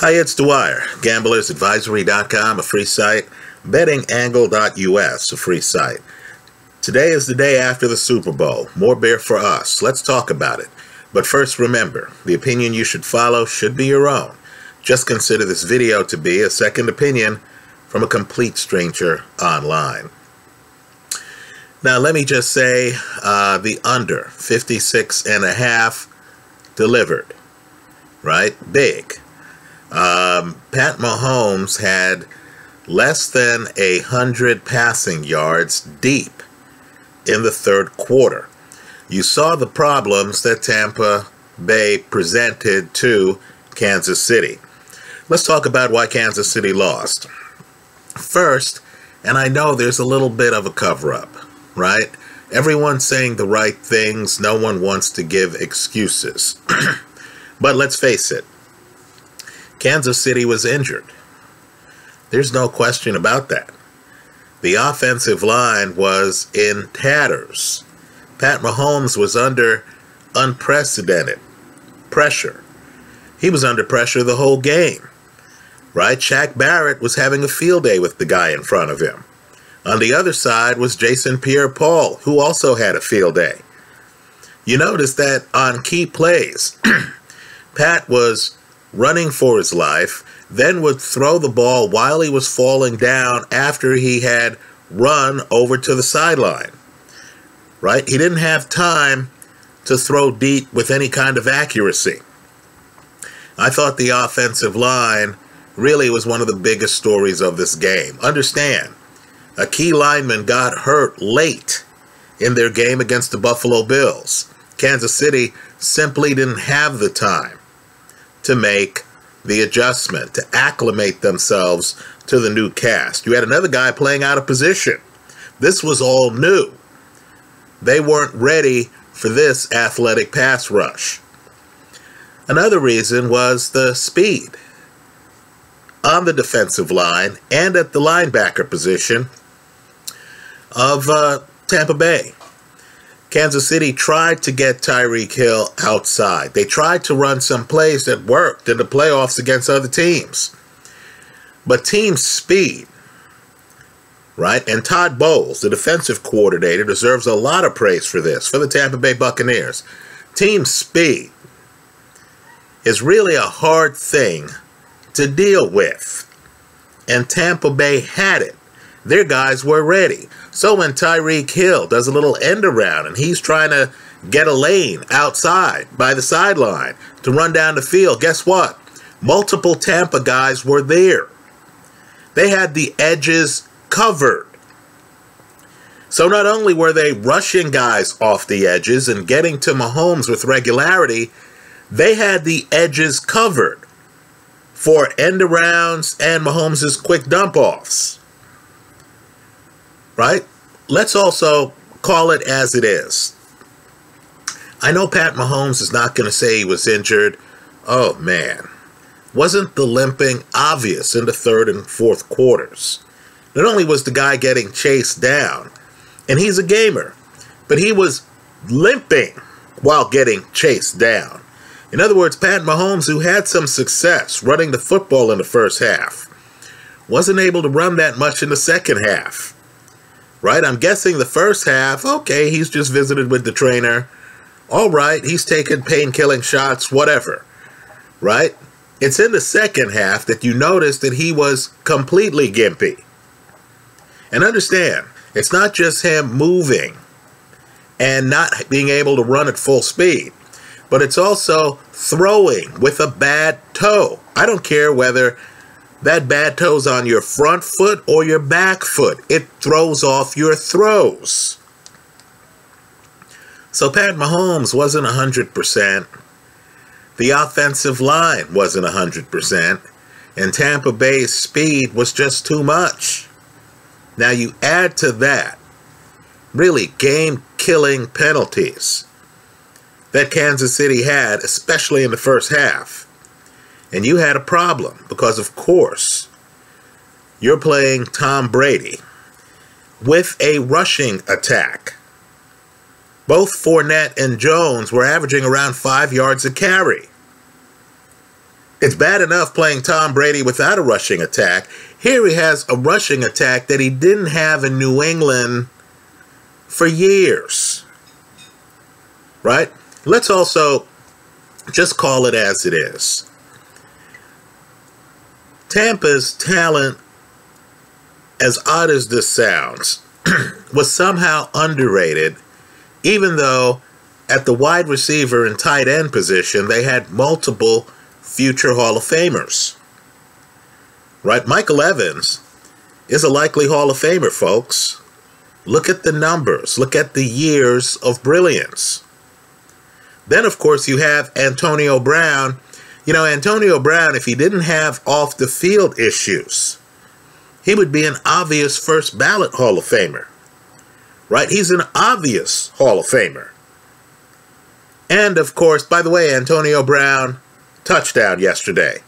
Hi, it's Dwyer, GamblersAdvisory.com, a free site, BettingAngle.us, a free site. Today is the day after the Super Bowl. More beer for us. Let's talk about it. But first, remember, the opinion you should follow should be your own. Just consider this video to be a second opinion from a complete stranger online. Now, let me just say the under 56.5 delivered, right? Big. Pat Mahomes had less than 100 passing yards deep in the third quarter. You saw the problems that Tampa Bay presented to Kansas City. Let's talk about why Kansas City lost. First, and I know there's a little bit of a cover-up, right? Everyone's saying the right things. No one wants to give excuses. But let's face it. Kansas City was injured. There's no question about that. The offensive line was in tatters. Pat Mahomes was under unprecedented pressure. He was under pressure the whole game, right? Shaq Barrett was having a field day with the guy in front of him. On the other side was Jason Pierre-Paul, who also had a field day. You notice that on key plays, Pat was running for his life, then would throw the ball while he was falling down after he had run over to the sideline, right? He didn't have time to throw deep with any kind of accuracy. I thought the offensive line really was one of the biggest stories of this game. Understand, a key lineman got hurt late in their game against the Buffalo Bills. Kansas City simply didn't have the time to make the adjustment, to acclimate themselves to the new cast. You had another guy playing out of position. This was all new. They weren't ready for this athletic pass rush. Another reason was the speed on the defensive line and at the linebacker position of Tampa Bay. Kansas City tried to get Tyreek Hill outside. They tried to run some plays that worked in the playoffs against other teams. But team speed, right? And Todd Bowles, the defensive coordinator, deserves a lot of praise for this, for the Tampa Bay Buccaneers. Team speed is really a hard thing to deal with. And Tampa Bay had it. Their guys were ready. So when Tyreek Hill does a little end around and he's trying to get a lane outside by the sideline to run down the field, guess what? Multiple Tampa guys were there. They had the edges covered. So not only were they rushing guys off the edges and getting to Mahomes with regularity, they had the edges covered for end arounds and Mahomes' quick dump offs. Right? Let's also call it as it is. I know Pat Mahomes is not going to say he was injured. Oh, man. Wasn't the limping obvious in the third and fourth quarters? Not only was the guy getting chased down, and he's a gamer, but he was limping while getting chased down. In other words, Pat Mahomes, who had some success running the football in the first half, wasn't able to run that much in the second half. Right? I'm guessing the first half, okay, he's just visited with the trainer. All right, he's taken pain-killing shots, whatever. Right? It's in the second half that you notice that he was completely gimpy. And understand, it's not just him moving and not being able to run at full speed, but it's also throwing with a bad toe. I don't care whether that bad toe's on your front foot or your back foot. It throws off your throws. So Pat Mahomes wasn't 100%. The offensive line wasn't 100%. And Tampa Bay's speed was just too much. Now you add to that, really, game-killing penalties that Kansas City had, especially in the first half. And you had a problem because, of course, you're playing Tom Brady with a rushing attack. Both Fournette and Jones were averaging around 5 yards a carry. It's bad enough playing Tom Brady without a rushing attack. Here he has a rushing attack that he didn't have in New England for years. Right? Let's also just call it as it is. Tampa's talent, as odd as this sounds, was somehow underrated, even though at the wide receiver and tight end position, they had multiple future Hall of Famers. Right? Michael Evans is a likely Hall of Famer, folks. Look at the numbers. Look at the years of brilliance. Then, of course, you have Antonio Brown. You know, Antonio Brown, if he didn't have off-the-field issues, he would be an obvious first ballot Hall of Famer. Right? He's an obvious Hall of Famer. And, of course, by the way, Antonio Brown, touchdown yesterday.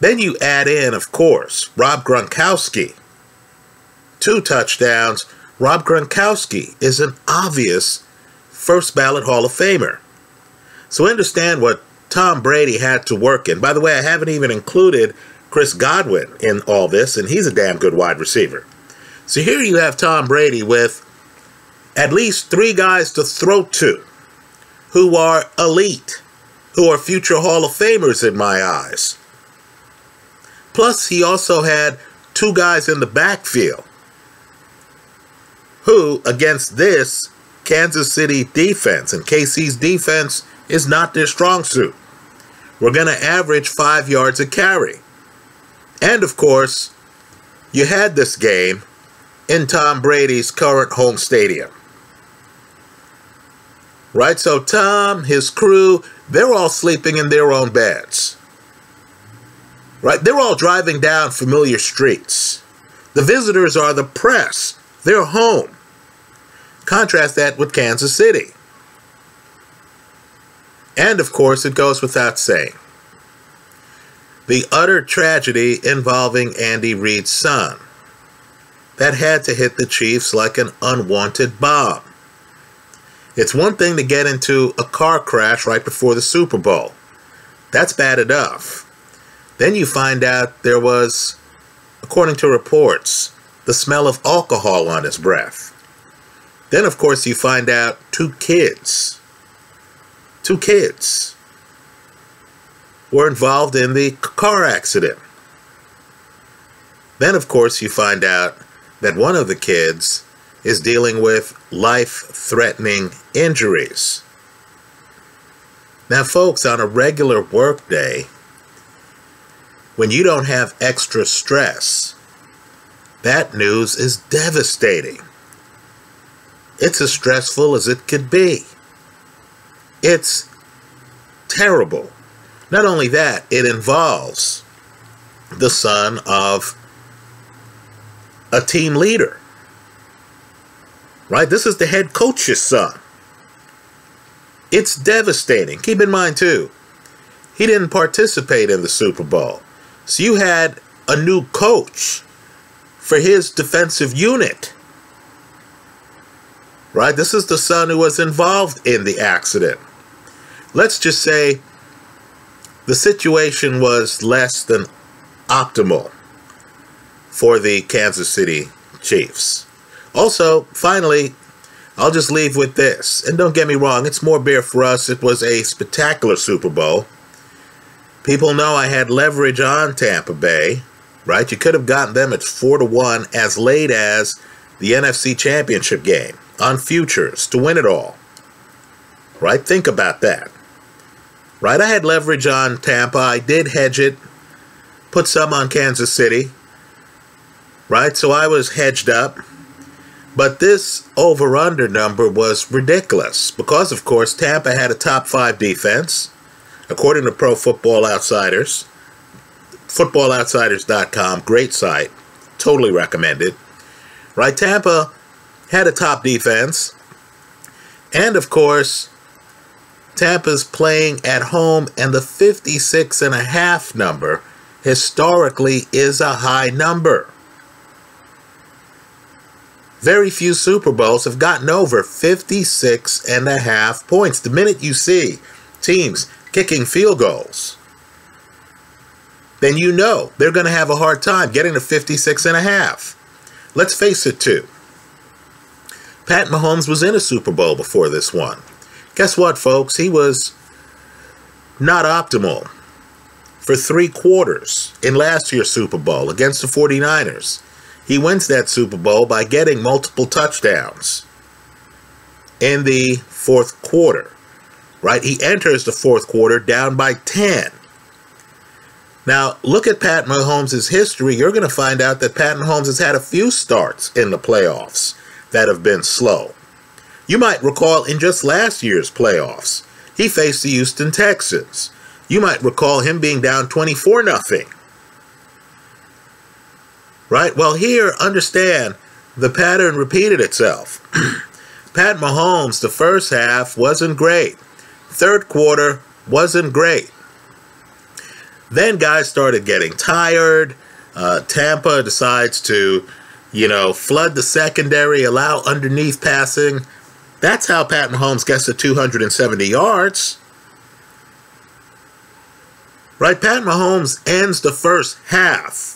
Then you add in, of course, Rob Gronkowski. 2 touchdowns. Rob Gronkowski is an obvious first ballot Hall of Famer. So understand what Tom Brady had to work in. By the way, I haven't even included Chris Godwin in all this, and he's a damn good wide receiver. So here you have Tom Brady with at least 3 guys to throw to who are elite, who are future Hall of Famers in my eyes. Plus, he also had 2 guys in the backfield who, against this Kansas City defense, and KC's defense is not their strong suit, we're going to average 5 yards a carry. And, of course, you had this game in Tom Brady's current home stadium. Right? So Tom, his crew, they're all sleeping in their own beds. Right? They're all driving down familiar streets. The visitors are the press. They're home. Contrast that with Kansas City. And, of course, it goes without saying, the utter tragedy involving Andy Reid's son that had to hit the Chiefs like an unwanted bomb. It's one thing to get into a car crash right before the Super Bowl. That's bad enough. Then you find out there was, according to reports, the smell of alcohol on his breath. Then, of course, you find out 2 kids were involved in the car accident. Then, of course, you find out that one of the kids is dealing with life-threatening injuries. Now, folks, on a regular workday, when you don't have extra stress, that news is devastating. It's as stressful as it could be. It's terrible. Not only that, it involves the son of a team leader. Right? This is the head coach's son. It's devastating. Keep in mind, too, he didn't participate in the Super Bowl. So you had a new coach for his defensive unit. Right? This is the son who was involved in the accident. Let's just say the situation was less than optimal for the Kansas City Chiefs. Also, finally, I'll just leave with this. And don't get me wrong, it's more beer for us. It was a spectacular Super Bowl. People know I had leverage on Tampa Bay, right? You could have gotten them at 4-1 as late as the NFC Championship game on futures to win it all, right? Think about that, right? I had leverage on Tampa. I did hedge it, put some on Kansas City, right? So I was hedged up. But this over-under number was ridiculous because, of course, Tampa had a top-5 defense, according to Pro Football Outsiders, footballoutsiders.com, great site, totally recommended. Right, Tampa had a top defense, and, of course, Tampa's playing at home, and the 56.5 number historically is a high number. Very few Super Bowls have gotten over 56.5 points. The minute you see teams kicking field goals then you know they're going to have a hard time getting to 56.5. Let's face it, too. Pat Mahomes was in a Super Bowl before this one. Guess what, folks? He was not optimal for three quarters in last year's Super Bowl against the 49ers. He wins that Super Bowl by getting multiple touchdowns in the fourth quarter, right? He enters the fourth quarter down by 10. Now, look at Pat Mahomes' history. You're going to find out that Pat Mahomes has had a few starts in the playoffs that have been slow. You might recall in just last year's playoffs, he faced the Houston Texans. You might recall him being down 24-0. Right? Well, here, understand, the pattern repeated itself. Pat Mahomes, the first half, wasn't great. Third quarter wasn't great. Then guys started getting tired. Tampa decides to, flood the secondary, allow underneath passing. That's how Pat Mahomes gets to 270 yards. Right? Pat Mahomes ends the first half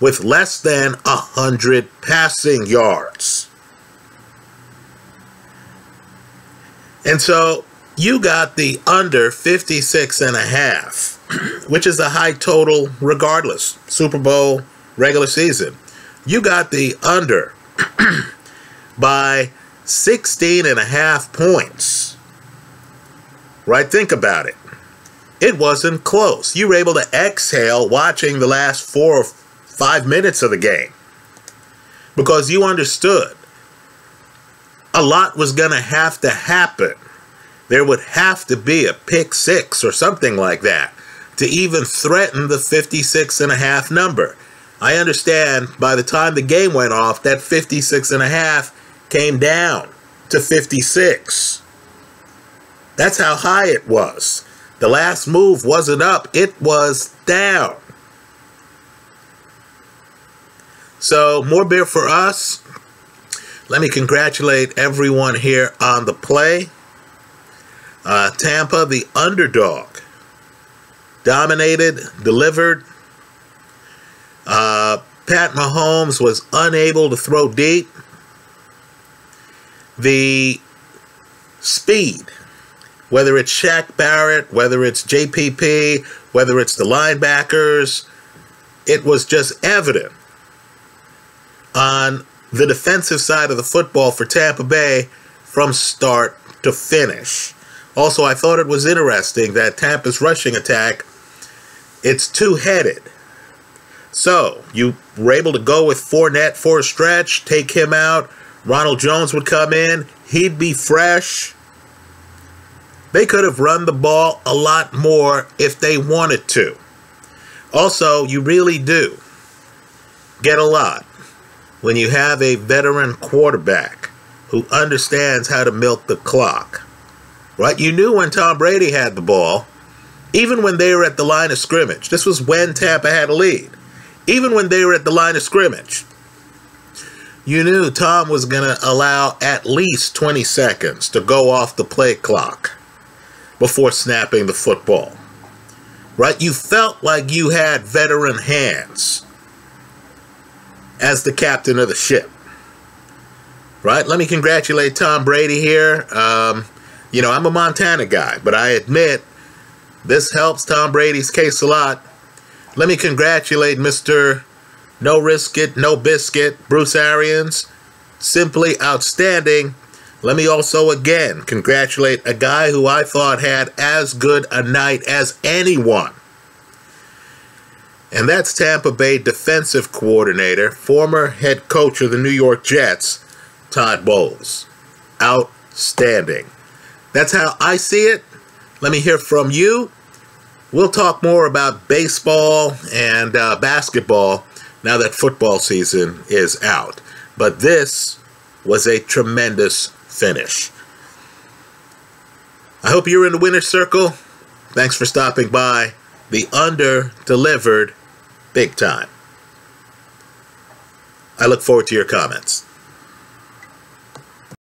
with less than 100 passing yards. And so you got the under 56.5, which is a high total regardless, Super Bowl, regular season. You got the under by 16.5 points. Right? Think about it. It wasn't close. You were able to exhale watching the last 4 or 5 minutes of the game because you understood a lot was going to have to happen. There would have to be a pick six or something like that to even threaten the 56.5 number. I understand by the time the game went off, that 56.5 came down to 56. That's how high it was. The last move wasn't up, it was down. So more beer for us. Let me congratulate everyone here on the play. Tampa, the underdog, dominated, delivered. Pat Mahomes was unable to throw deep. The speed, whether it's Shaq Barrett, whether it's JPP, whether it's the linebackers, it was just evident on the defensive side of the football for Tampa Bay from start to finish. Also, I thought it was interesting that Tampa's rushing attack, it's two-headed. So, you were able to go with Fournette for a stretch, take him out. Ronald Jones would come in. He'd be fresh. They could have run the ball a lot more if they wanted to. Also, you really do get a lot when you have a veteran quarterback who understands how to milk the clock. Right? You knew when Tom Brady had the ball, even when they were at the line of scrimmage. This was when Tampa had a lead. Even when they were at the line of scrimmage, you knew Tom was going to allow at least 20 seconds to go off the play clock before snapping the football. Right? You felt like you had veteran hands as the captain of the ship. Right? Let me congratulate Tom Brady here. I'm a Montana guy, but I admit this helps Tom Brady's case a lot. Let me congratulate Mr. No Risk It, No Biscuit, Bruce Arians. Simply outstanding. Let me also again congratulate a guy who I thought had as good a night as anyone. And that's Tampa Bay defensive coordinator, former head coach of the New York Jets, Todd Bowles. Outstanding. That's how I see it. Let me hear from you. We'll talk more about baseball and basketball now that football season is out. But this was a tremendous finish. I hope you're in the winner's circle. Thanks for stopping by. The under delivered big time. I look forward to your comments.